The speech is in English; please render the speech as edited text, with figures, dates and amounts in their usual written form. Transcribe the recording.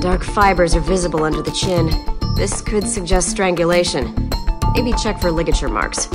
Dark fibers are visible under the chin. This could suggest strangulation. Maybe check for ligature marks.